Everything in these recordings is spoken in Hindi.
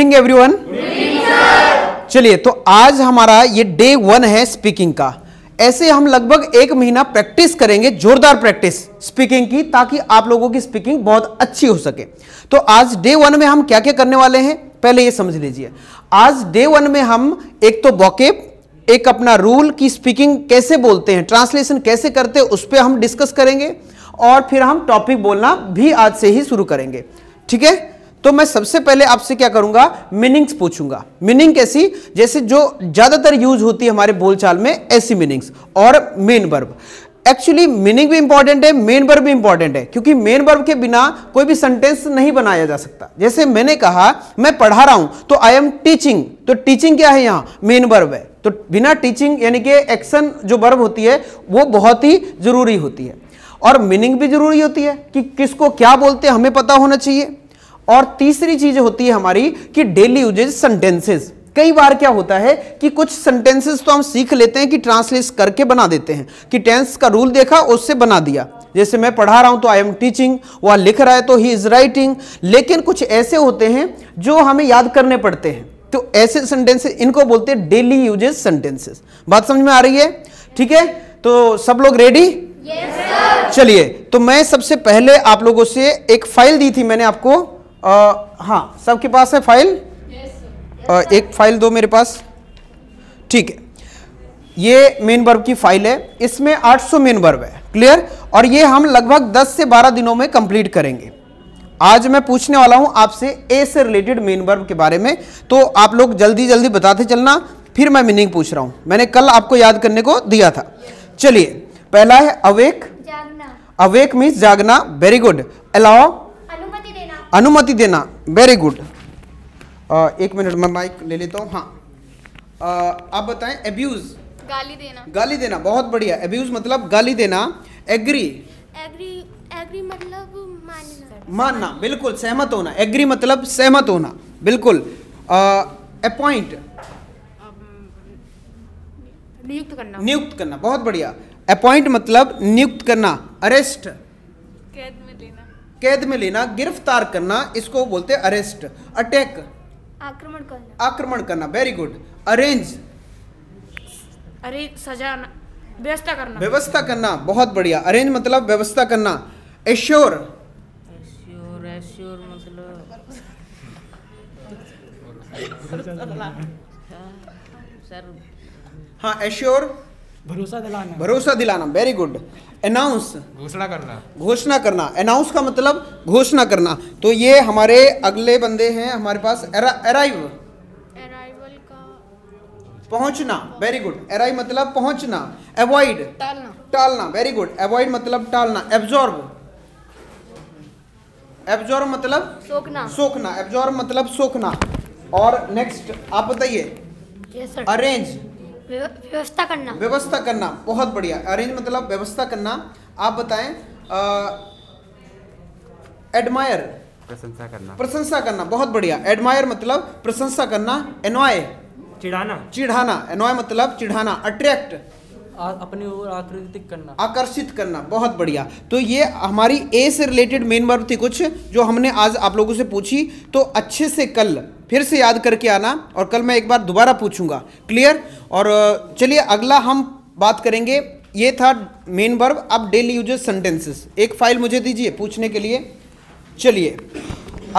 evening everyone. चलिए तो आज हमारा ये डे 1 है स्पीकिंग का। ऐसे हम लगभग एक महीना प्रैक्टिस करेंगे, जोरदार प्रैक्टिस स्पीकिंग की, ताकि आप लोगों की स्पीकिंग बहुत अच्छी हो सके। तो आज डे 1 में हम क्या क्या करने वाले हैं पहले ये समझ लीजिए। आज डे 1 में हम एक तो वोकैब, एक अपना रूल की स्पीकिंग कैसे बोलते हैं, ट्रांसलेशन कैसे करते हैं, उस पर हम डिस्कस करेंगे और फिर हम टॉपिक बोलना भी आज से ही शुरू करेंगे। ठीक है, तो मैं सबसे पहले आपसे क्या करूंगा, मीनिंग्स पूछूंगा। मीनिंग कैसी, जैसे जो ज्यादातर यूज होती है हमारे बोलचाल में, ऐसी मीनिंग्स और मेन वर्ब। एक्चुअली मीनिंग भी इंपॉर्टेंट है, मेन वर्ब भी इंपॉर्टेंट है, क्योंकि मेन वर्ब के बिना कोई भी सेंटेंस नहीं बनाया जा सकता। जैसे मैंने कहा मैं पढ़ा रहा हूं तो आई एम टीचिंग, तो टीचिंग क्या है यहाँ, मेन वर्ब है। तो बिना टीचिंग यानी कि एक्शन जो वर्ब होती है वो बहुत ही जरूरी होती है, और मीनिंग भी जरूरी होती है कि किसको क्या बोलते हैं हमें पता होना चाहिए। और तीसरी चीज होती है हमारी कि डेली यूजेज सेंटेंसेस। कई बार क्या होता है कि कुछ सेंटेंसेस तो हम सीख लेते हैं कि ट्रांसलेट करके बना देते हैं, कि टेंस का रूल देखा उससे बना दिया। जैसे मैं पढ़ा रहा हूं तो आई एम टीचिंग, वह लिख रहा है तो ही इज राइटिंग। लेकिन कुछ ऐसे होते हैं जो हमें याद करने पड़ते हैं, तो ऐसे सेंटेंसेस इनको बोलते हैं डेली यूजेज सेंटेंसेस। बात समझ में आ रही है? ठीक है, तो सब लोग रेडी? Yes, sir. चलिए तो मैं सबसे पहले आप लोगों से एक फाइल दी थी मैंने आपको, हाँ सबके पास है फाइल? Yes, sir. एक फाइल दो मेरे पास। ठीक है, ये मेन वर्ब की फाइल है, इसमें 800 मेन वर्ब है, क्लियर? और ये हम लगभग 10 से 12 दिनों में कंप्लीट करेंगे। आज मैं पूछने वाला हूं आपसे ए से रिलेटेड मेन वर्ब के बारे में, तो आप लोग जल्दी जल्दी बताते चलना, फिर मैं मीनिंग पूछ रहा हूं। मैंने कल आपको याद करने को दिया था। चलिए पहला है अवेक, जागना। अवेक मीन्स जागना, वेरी गुड। अलाउ, अनुमति देना। अनुमति देना, वेरी गुड। एक मिनट मैं माइक ले लेता हूँ। हाँ आप बताएं। एब्यूज, गाली देना। गाली देना, बहुत बढ़िया। एब्यूज मतलब गाली देना। एग्री, एग्री, एग्री मतलब मानना, बिल्कुल सहमत होना। एग्री मतलब सहमत होना, बिल्कुल। अपॉइंट, नियुक्त करना। नियुक्त करना, बहुत बढ़िया। अपॉइंट मतलब नियुक्त करना। अरेस्ट, कैद में लेना। कैद में लेना, गिरफ्तार करना, इसको बोलते हैं अरेस्ट। अटैक, आक्रमण करना। आक्रमण करना, वेरी गुड। अरेंज, अरेंज सजाना, व्यवस्था करना। व्यवस्था करना, बहुत बढ़िया। अरेंज मतलब व्यवस्था करना। एश्योर, हाँ एश्योर, भरोसा दिलाना। भरोसा दिलाना, वेरी गुड। अनाउंस, घोषणा करना। घोषणा करना, अनाउंस का मतलब घोषणा करना। तो ये हमारे अगले बंदे हैं हमारे पास। अराइव, अराइवल का पहुंचना, वेरी गुड। अराइव मतलब पहुंचना। अवॉइड, टालना। टालना, वेरी गुड। अवॉइड मतलब टालना। एब्जॉर्ब, एब्जॉर्ब मतलब सोखना। सोखना, एब्जॉर्ब मतलब सोखना। और नेक्स्ट आप बताइए। अरेंज, व्यवस्था करना। व्यवस्था करना, बहुत बढ़िया। अरेंज मतलब व्यवस्था करना। आप बताएं। एडमायर, प्रशंसा करना। प्रशंसा करना, बहुत बढ़िया। एडमायर मतलब प्रशंसा करना। एनॉय, चिढ़ाना। चिढ़ाना, एनॉय मतलब चिढ़ाना। अट्रैक्ट, अपनी ओर आकर्षित करना। आकर्षित करना, बहुत बढ़िया। तो ये हमारी ए से रिलेटेड मेन वर्ब थी कुछ, जो हमने आज आप लोगों से पूछी। तो अच्छे से कल फिर से याद करके आना, और कल मैं एक बार दोबारा पूछूंगा, क्लियर? और चलिए अगला हम बात करेंगे, ये था मेन वर्ब। अब डेली यूजेज सेंटेंसेस, एक फाइल मुझे दीजिए पूछने के लिए। चलिए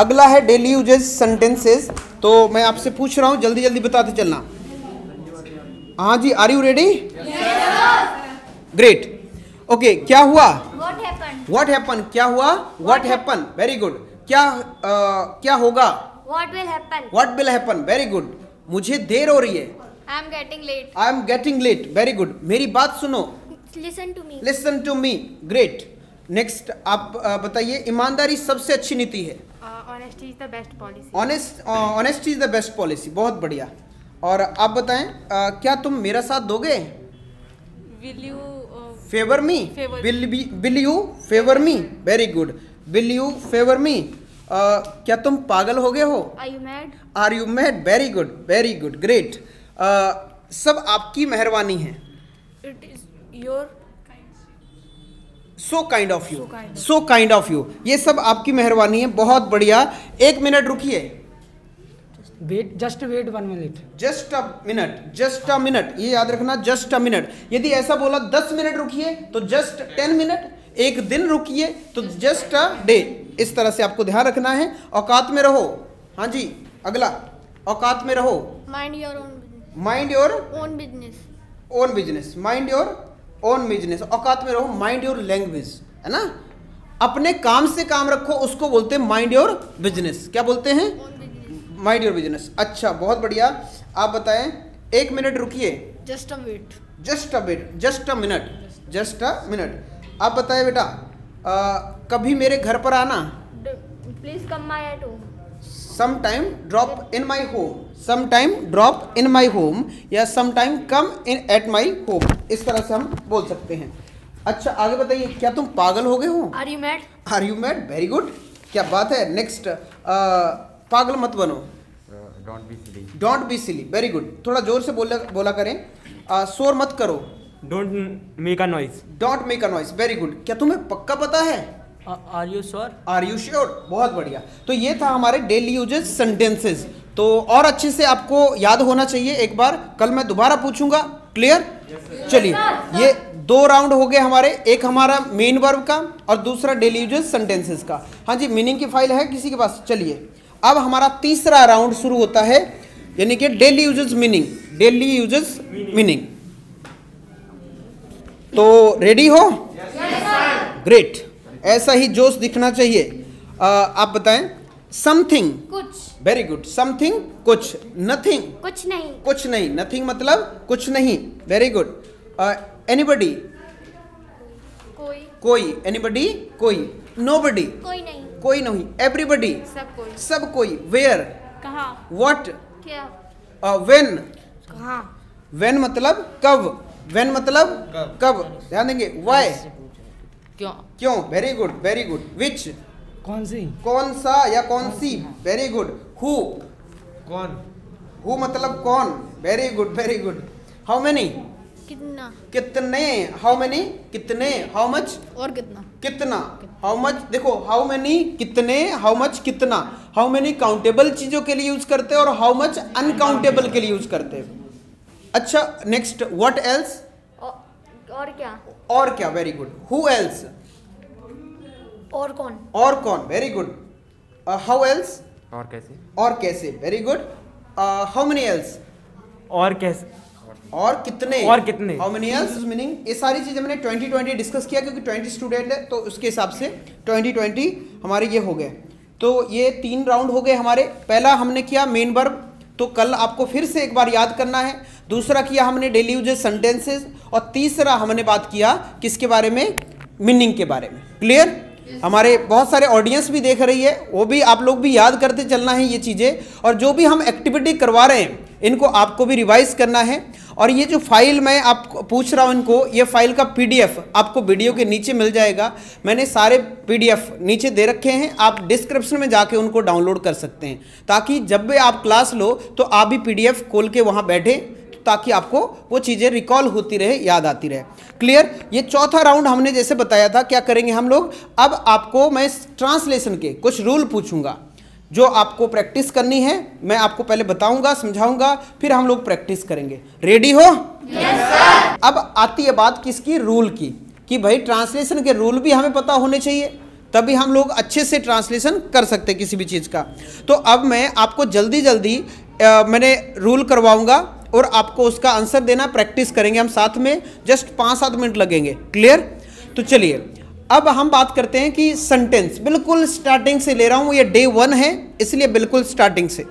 अगला है डेली यूजेज सेंटेंसेस, तो मैं आपसे पूछ रहा हूँ, जल्दी जल्दी बताते चलना। हाँ जी, are you ready? Great, okay. क्या हुआ? What happen. क्या हुआ? What happen, very good. क्या क्या होगा? What will happen. What will happen, very good. मुझे देर हो रही है। I am getting late. I am getting late, very good. मेरी बात सुनो। Listen to me. Listen to me, great. Next आप बताइए। ईमानदारी सबसे अच्छी नीति है। Honesty is the best policy. Honesty is the best policy, बहुत बढ़िया। और आप बताएं, क्या तुम मेरा साथ दोगे? Will you favour me. Will you favour me, very good. Will you favour me. क्या तुम पागल हो गए हो? Are you mad, very good, very good, great. सब आपकी मेहरबानी है। It is your so kind of you. So kind of you, ये सब आपकी मेहरबानी है, बहुत बढ़िया। एक मिनट रुकिए, wait, just wait 1 minute, just a minute, just a minute, ये याद रखना, जस्ट अ मिनट। यदि ऐसा बोला 10 मिनट रुकिए तो जस्ट 10 मिनट, एक दिन रुकिए तो जस्ट अ डे। इस तरह से आपको ध्यान रखना है, औकात में रहो। हाँ जी, अगला, औकात में रहो। Mind your own business. औकात में रहो, माइंड योर लैंग्वेज, है ना। अपने काम से काम रखो, उसको बोलते हैं माइंड योर बिजनेस। क्या बोलते हैं? Mind your business. अच्छा, बहुत बढ़िया। आप बताएं, 1 मिनट रुकिए, जस्ट अ मिनट। आप बताएं बेटा, कभी मेरे घर पर आना, please come my at home, sometime drop in my home, या sometime come in at my home, इस तरह से हम बोल सकते हैं। अच्छा, आगे बताइए, क्या तुम पागल हो गए हो? Are you mad? Very good, क्या बात है। नेक्स्ट, पागल मत बनो, don't be silly, very good. थोड़ा जोर से बोला करें, शोर मत करो, don't make a noise, very good. क्या तुम्हें पक्का पता है? Are you sure? बहुत बढ़िया। तो ये था हमारे डेली यूजेज सेंटेंसेस, तो और अच्छे से आपको याद होना चाहिए। एक बार कल मैं दोबारा पूछूंगा, क्लियर? चलिए, ये 2 राउंड हो गए हमारे, एक हमारा मेन वर्ब का और दूसरा डेली यूजेज सेंटेंसेस का। हाँ जी, मीनिंग की फाइल है किसी के पास? चलिए, अब हमारा तीसरा राउंड शुरू होता है, यानी कि डेली यूजेज मीनिंग। तो रेडी हो? ग्रेट, ऐसा ही जोश दिखना चाहिए। आप बताएं, समथिंग कुछ, वेरी गुड। समथिंग कुछ, नथिंग कुछ नहीं, नथिंग मतलब कुछ नहीं, वेरी गुड। एनीबडी कोई, एनीबडी कोई, नोबडी कोई नहीं, एवरीबडी सब कोई, वेयर कहाँ, व्हाट क्या, व्हेन मतलब कब, ध्यान देंगे, व्हाई क्यों, वेरी गुड, विच कौन सा या कौन सी, वेरी गुड। हु मतलब कौन, वेरी गुड। हाउ मेनी कितने, हाउ मच और कितना, हाउ मच, देखो हाउ मेनी कितने, हाउ मच कितना। हाउ मेनी काउंटेबल चीजों के लिए यूज करते हैं और हाउ मच अनकाउंटेबल के लिए यूज करते हैं। अच्छा, नेक्स्ट, व्हाट एल्स, और क्या, वेरी गुड। हु एल्स, और कौन, वेरी गुड। हाउ एल्स, और कैसे, very good. How many else, और कितने, हाउ मेनी एल्स मीनिंग। ये सारी चीजें हमने 2020 डिस्कस किया, क्योंकि 20 स्टूडेंट है तो उसके हिसाब से 2020 हमारे ये हो गए। तो ये 3 राउंड हो गए हमारे। पहला हमने किया मेन वर्ब, तो कल आपको फिर से एक बार याद करना है। दूसरा किया हमने डेली यूजेज सेंटेंसेस, और तीसरा हमने बात किया किसके बारे में, मीनिंग के बारे में। क्लियर? हमारे बहुत सारे ऑडियंस भी देख रही है, वो भी, आप लोग भी याद करते चलना है ये चीज़ें, और जो भी हम एक्टिविटी करवा रहे हैं इनको आपको भी रिवाइज करना है। और ये जो फाइल मैं आपको पूछ रहा हूँ इनको, ये फाइल का पीडीएफ आपको वीडियो के नीचे मिल जाएगा। मैंने सारे पीडीएफ नीचे दे रखे हैं, आप डिस्क्रिप्शन में जाके उनको डाउनलोड कर सकते हैं, ताकि जब भी आप क्लास लो तो आप भी पीडीएफ खोल के वहाँ बैठे, ताकि आपको वो चीज़ें रिकॉल होती रहे, याद आती रहे। क्लियर? ये चौथा राउंड हमने जैसे बताया था, क्या करेंगे हम लोग, अब आपको मैं ट्रांसलेशन के कुछ रूल पूछूंगा जो आपको प्रैक्टिस करनी है। मैं आपको पहले बताऊंगा, समझाऊंगा, फिर हम लोग प्रैक्टिस करेंगे। रेडी हो? Yes sir. अब आती है बात किसकी, रूल की, कि भाई ट्रांसलेशन के रूल भी हमें पता होने चाहिए, तभी हम लोग अच्छे से ट्रांसलेशन कर सकते हैं किसी भी चीज़ का। तो अब मैं आपको जल्दी मैंने रूल करवाऊंगा और आपको उसका आंसर देना, प्रैक्टिस करेंगे हम साथ में, जस्ट 5-7 मिनट लगेंगे। क्लियर? तो चलिए, अब हम बात करते हैं कि सेंटेंस, बिल्कुल स्टार्टिंग से ले रहा हूँ, ये day 1 है इसलिए बिल्कुल स्टार्टिंग से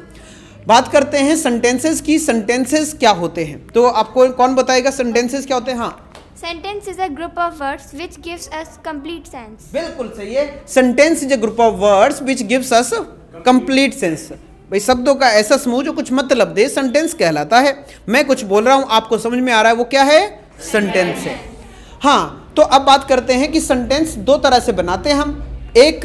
बात करते हैं सेंटेंसेस की। सेंटेंसेस क्या होते हैं, तो आपको कौन बताएगा सेंटेंसेस क्या होते हैं? हाँ, sentence is a group of words which gives us complete sense. बिल्कुल सही है, sentence is a group of words which gives us complete sense. भाई, शब्दों का ऐसा समूह जो कुछ मतलब दे, सेंटेंस कहलाता है। मैं कुछ बोल रहा हूँ, आपको समझ में आ रहा है, वो क्या है, सेंटेंस है। हाँ, तो अब बात करते हैं कि सेंटेंस 2 तरह से बनाते हैं हम, एक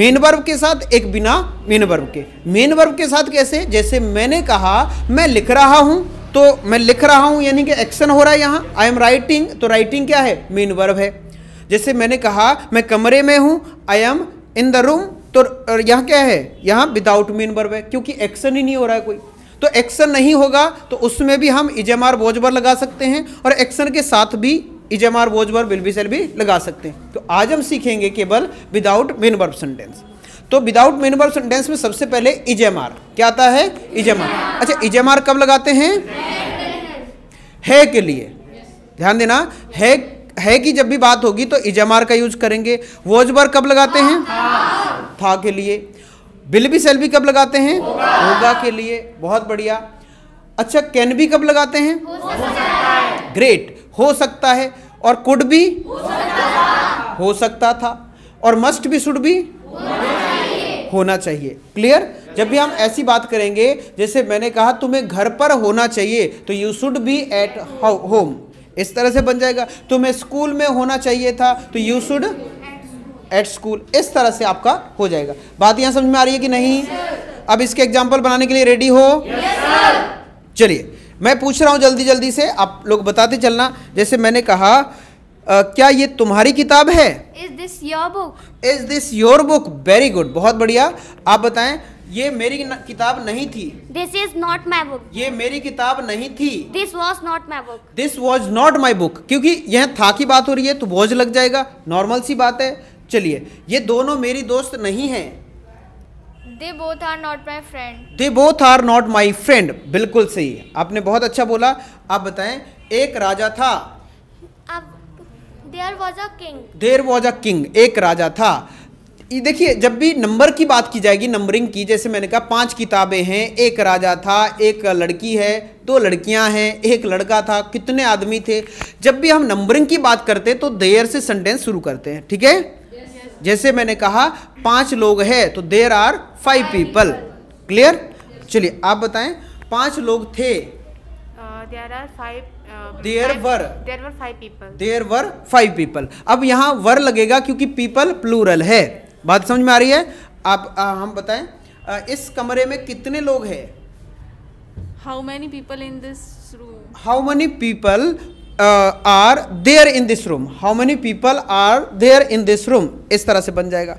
मेन वर्ब के साथ, एक बिना मेन वर्ब के। मेन वर्ब के साथ कैसे, जैसे मैंने कहा मैं लिख रहा हूँ, तो मैं लिख रहा हूँ यानी कि एक्शन हो रहा है यहाँ, आई एम राइटिंग, तो राइटिंग क्या है, मेन वर्ब है। जैसे मैंने कहा मैं कमरे में हूँ, I am in the room, तो यहाँ क्या है, यहाँ विदाउट मीन वर्ब है क्योंकि एक्शन ही नहीं हो रहा है कोई, तो एक्शन नहीं होगा तो उसमें भी हम इजेमार बोझ वर्ब लगा सकते हैं और एक्शन के साथ भी इजेमार बोझ वर्ब विल बी शैल भी लगा सकते हैं। तो आज हम सीखेंगे केवल विदाउट मीन वर्ब सेंटेंस। तो विदाउट मीन वर्ब सेंटेंस में सबसे पहले इजेमार क्या आता है, इजेमार। अच्छा इजेमार कब लगाते हैं, है के लिए, ध्यान देना है कि जब भी बात होगी तो इजेमार का यूज करेंगे। वोज वर्ब कब लगाते हैं, था के लिए। विल बी शैल बी कब लगाते हैं, होगा के लिए, बहुत बढ़िया। अच्छा कैन बी कब लगाते हैं, ग्रेट, हो सकता है। और कुड बी, हो सकता था। और मस्ट बी, शुड बी, होना चाहिए। क्लियर। जब भी हम ऐसी बात करेंगे, जैसे मैंने कहा तुम्हें घर पर होना चाहिए तो you should be at home, इस तरह से बन जाएगा। तुम्हें स्कूल में होना चाहिए था तो यू शुड एट स्कूल, इस तरह से आपका हो जाएगा। बात यहां समझ में आ रही है कि नहीं? अब इसके एग्जाम्पल बनाने के लिए रेडी हो? चलिए मैं पूछ रहा हूं जल्दी जल्दी से, आप लोग बताते चलना। जैसे मैंने कहा क्या ये तुम्हारी किताब है, is this your book, is this your book, very good, बहुत बढ़िया। आप बताएं, ये मेरी किताब नहीं थी, this is not my book, ये मेरी किताब नहीं थी, this was not my book, this was not my book. क्योंकि यह था की बात हो रही है तो वॉज लग जाएगा, नॉर्मल सी बात है। चलिए, ये दोनों मेरी दोस्त नहीं है, They both are not my friend. They both are not my friend. बिल्कुल सही, आपने बहुत अच्छा बोला। आप बताएं, एक राजा था, there was a king. There was a king. एक राजा था। देखिए जब भी नंबर की बात की जाएगी, नंबरिंग की, जैसे मैंने कहा 5 किताबें हैं, एक राजा था, एक लड़की है, 2 लड़कियां हैं, एक लड़का था, कितने आदमी थे। जब भी हम नंबरिंग की बात करते हैं तो देयर से सेंटेंस शुरू करते हैं, ठीक है। जैसे मैंने कहा 5 लोग हैं तो देयर आर 5 पीपल। क्लियर। चलिए आप बताएं, 5 लोग थे, देयर वर 5 पीपल। अब यहाँ वर लगेगा क्योंकि पीपल प्लूरल है। बात समझ में आ रही है? आप हम बताएं, इस कमरे में कितने लोग हैं, how many people in this room, how many people are there in this room, how many people are there in this room, इस तरह से बन जाएगा।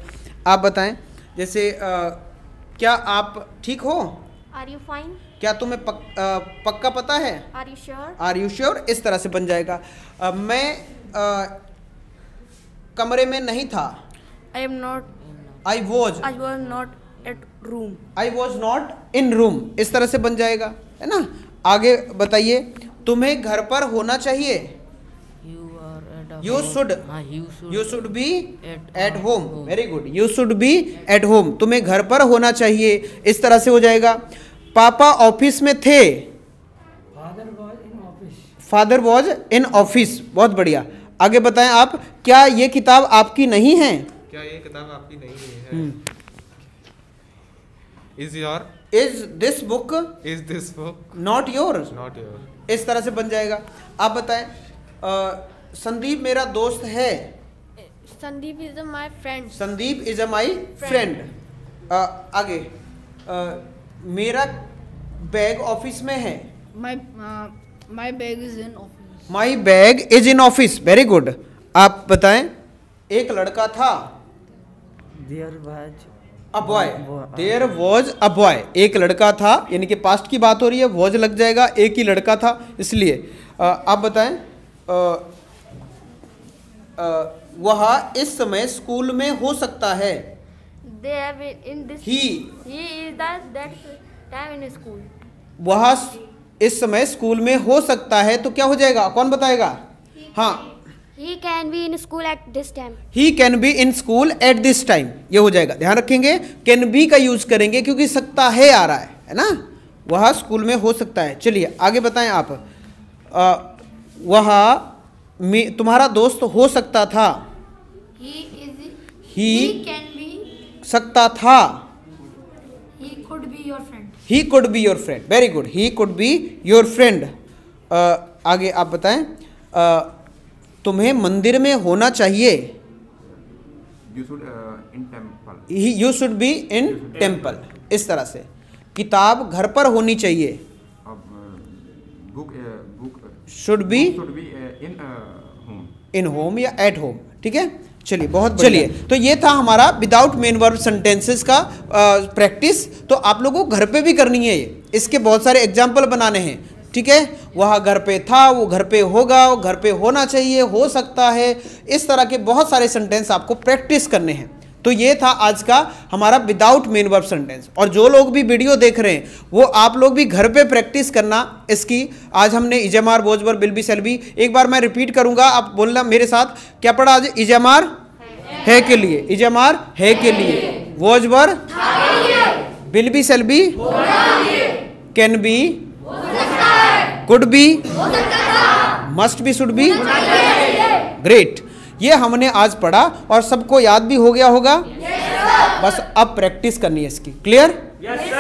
आप बताएं, जैसे क्या आप ठीक हो, आर यू फाइन, क्या तुम्हें पक्का पता है, are you sure, are you sure, इस तरह से बन जाएगा। मैं कमरे में नहीं था, I am not, I was not at room, I was not in room, इस तरह से बन जाएगा, है ना। आगे बताइए, तुम्हें घर पर होना चाहिए, you should be at home, very good, you should be at home, तुम्हें घर पर होना चाहिए, इस तरह से हो जाएगा। पापा ऑफिस में थे, फादर वॉज इन ऑफिस, बहुत बढ़िया। आगे बताएं आप, क्या ये किताब आपकी नहीं है, क्या ये किताब आपकी नहीं है, is this book not yours, इस तरह से बन जाएगा। आप बताएं, संदीप मेरा दोस्त है, Sandeep is my friend, Sandeep is my friend. आगे, मेरा बैग ऑफिस में है, my bag is in office, my bag is in office, very good. आप बताएं, एक लड़का था, देयर वॉज अ बॉय, एक लड़का था, यानी कि पास्ट की बात हो रही है, वॉज लग जाएगा, एक ही लड़का था इसलिए। आप बताएं, वह इस समय स्कूल में हो सकता है, वह इस समय स्कूल में हो सकता है, तो क्या हो जाएगा, कौन बताएगा, हाँ, He can be in school at this time. He can be in school at this time. ये हो जाएगा, ध्यान रखेंगे। Can be का यूज करेंगे क्योंकि सकता है आ रहा है ना, वह स्कूल में हो सकता है। चलिए आगे बताएं आप, वह तुम्हारा दोस्त हो सकता था, He can be, सकता था, He could be your friend. He could be your friend. Very good. He could be your friend. आगे आप बताएं, तुम्हें मंदिर में होना चाहिए, you should be in temple, इस तरह से। किताब घर पर होनी चाहिए, book should be in home या एट होम, ठीक है। चलिए बहुत चलिए, तो ये था हमारा विदाउट मेन वर्ब सेंटेंसेस का प्रैक्टिस। तो आप लोगों को घर पे भी करनी है ये, इसके बहुत सारे एग्जाम्पल बनाने हैं, ठीक है। वह घर पे था, वो घर पे होगा, वो घर पे होना चाहिए, हो सकता है, इस तरह के बहुत सारे सेंटेंस आपको प्रैक्टिस करने हैं। तो ये था आज का हमारा विदाउट मेन वर्ब सेंटेंस। और जो लोग भी वीडियो देख रहे हैं वो आप लोग भी घर पे प्रैक्टिस करना इसकी। आज हमने इजमार, बोझबर, बिलबी, सलबी, एक बार मैं रिपीट करूंगा, आप बोलना मेरे साथ क्या पढ़ा आज। इजमार है के लिए, इजमार है के लिए, बोझबर will be shall be, can be, could be, must be, should be, great. ये हमने आज पढ़ा और सबको याद भी हो गया होगा। बस अब प्रैक्टिस करनी है इसकी। क्लियर?